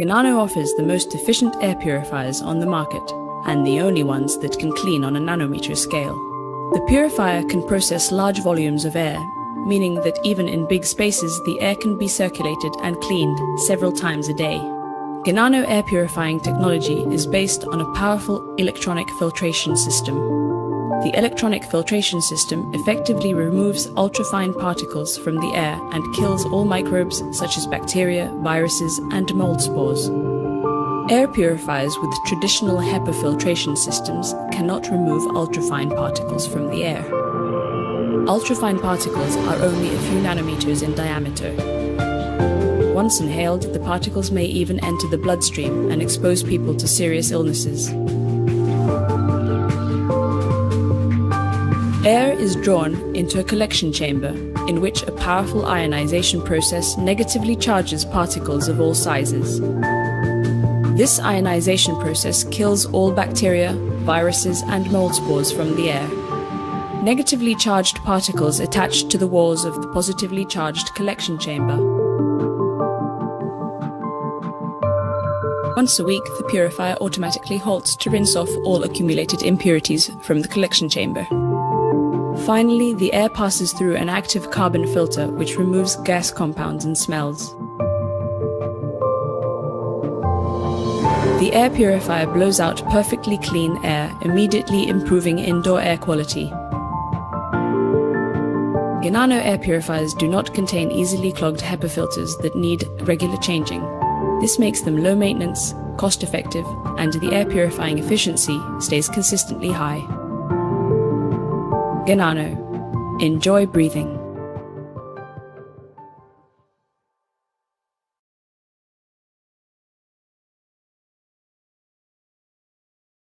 Genano offers the most efficient air purifiers on the market, and the only ones that can clean on a nanometer scale. The purifier can process large volumes of air, meaning that even in big spaces the air can be circulated and cleaned several times a day. Genano air purifying technology is based on a powerful electronic filtration system. The electronic filtration system effectively removes ultrafine particles from the air and kills all microbes such as bacteria, viruses, and mold spores. Air purifiers with traditional HEPA filtration systems cannot remove ultrafine particles from the air. Ultrafine particles are only a few nanometers in diameter. Once inhaled, the particles may even enter the bloodstream and expose people to serious illnesses. Air is drawn into a collection chamber, in which a powerful ionization process negatively charges particles of all sizes. This ionization process kills all bacteria, viruses, and mold spores from the air. Negatively charged particles attach to the walls of the positively charged collection chamber. Once a week, the purifier automatically halts to rinse off all accumulated impurities from the collection chamber. Finally, the air passes through an active carbon filter which removes gas compounds and smells. The air purifier blows out perfectly clean air, immediately improving indoor air quality. Genano air purifiers do not contain easily clogged HEPA filters that need regular changing. This makes them low maintenance, cost effective, and the air purifying efficiency stays consistently high. Genano. Enjoy breathing.